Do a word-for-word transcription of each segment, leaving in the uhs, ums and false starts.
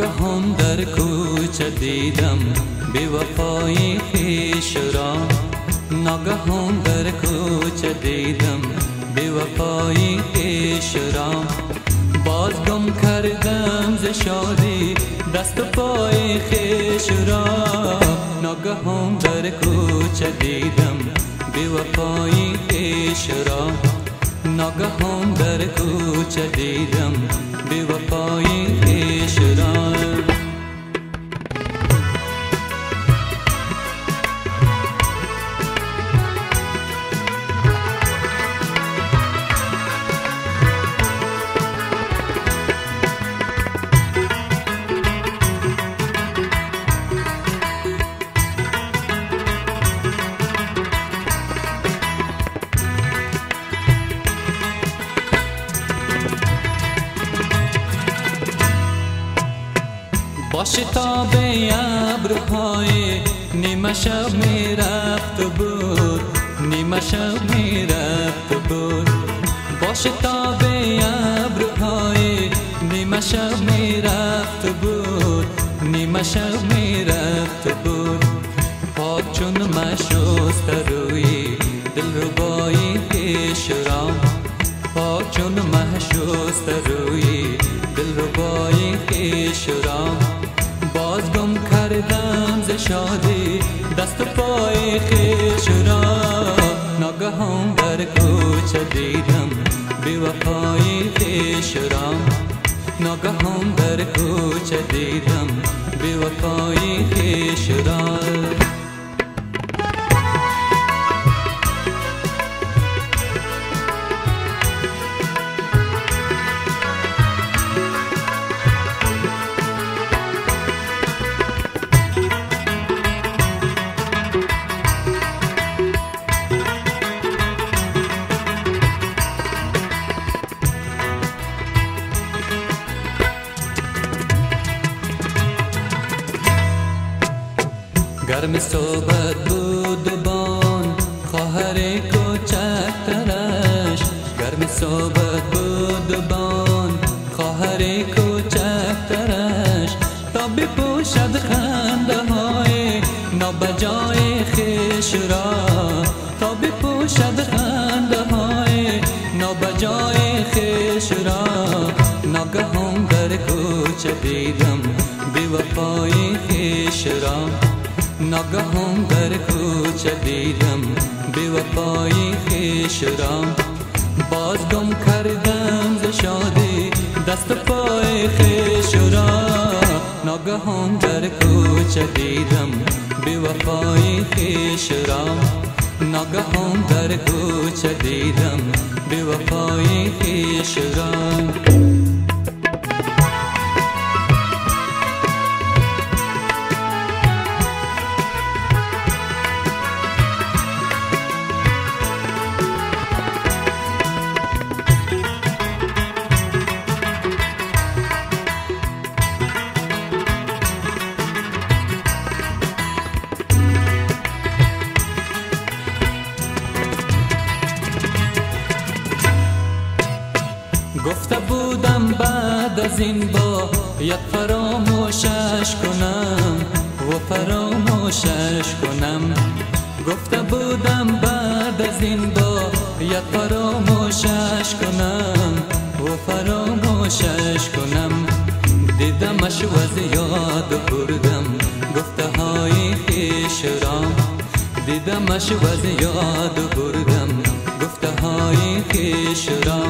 ناگهان در کوچه دیدم بی وفای خویش را، ناگهان در کوچه دیدم بی وفای خویش را. باز گم کردم ز شادی دست و پای خویش را، ناگهان در کوچه دیدم بی وفای خویش را، ناگهان در کوچه دیدم بی وفای خویش را. با شتاب ابرهای نیمه شب می رفت بود، نیمه شب می رفت بود. با شتاب ابرهای نیمه شب می رفت بود، نیمه شب می رفت بود. پاک چون مشست روی دلربای خویش را، پاک چون مشست روی دلربای خویش را. باز گم کردم ز شادی دست و پای خویش را، ناگهان در کوچه دیدم بی وفای خویش را، ناگهان در کوچه دیدم بی وفای خویش را. گرم صحبت بود بان خواهر کوچکترش، گرم صحبت بود بان خواهر کوچکترش. تا بپوشد خنده های نابجای خویش را، تا بپوشد خنده های نابجای خویش را. ناگهان در کوچه دیدم بی وفای خویش را، ناگهان در کوچه دیدم بی وفای خویش را. باز گم کردم ز شادی دست و پای خویش را، ناگهان در کوچه دیدم بی وفای خویش را، ناگهان در کوچه دیدم بی وفای خویش را. گفته بودم بعد از این با یک فراموشش کنم و فراموشش کنم. گفته بودم بعد از این با یک فراموشش کنم و فراموشش کنم. دیدمش و یاد بردم گفته های خویش را، دیدمش و یاد بردم گفته های خویش را.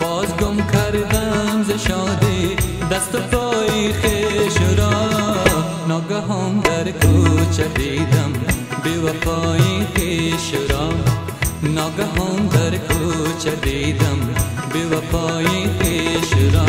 باز گم کردم ز شادی دست و پای خویش را، ناگهان در کوچه دیدم بی وفای خویش را، ناگهان در کوچه دیدم بی وفای خویش را.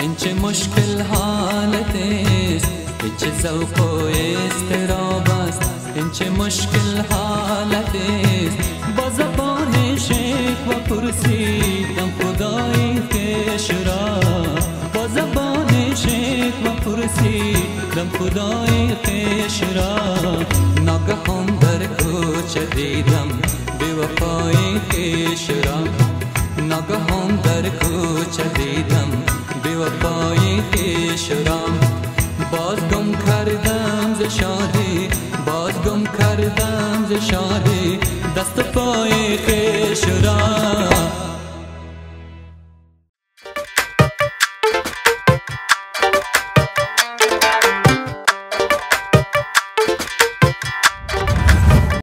این چه مشکل حالت است، این چه ذوق و اضطراب است، این چه مشکل حالت است. با زبان شکوه پرسیدم خدای کش را، با زبان شکوه پرسیدم خدای کش را. ناگهان بر کوچه دیدم بی وفای کش را، ناگهان بر کوچه دیدم بی وفای کش را. باز گم کردم ز شادی، باز گم کردم ز شادی دست و پای خویش را.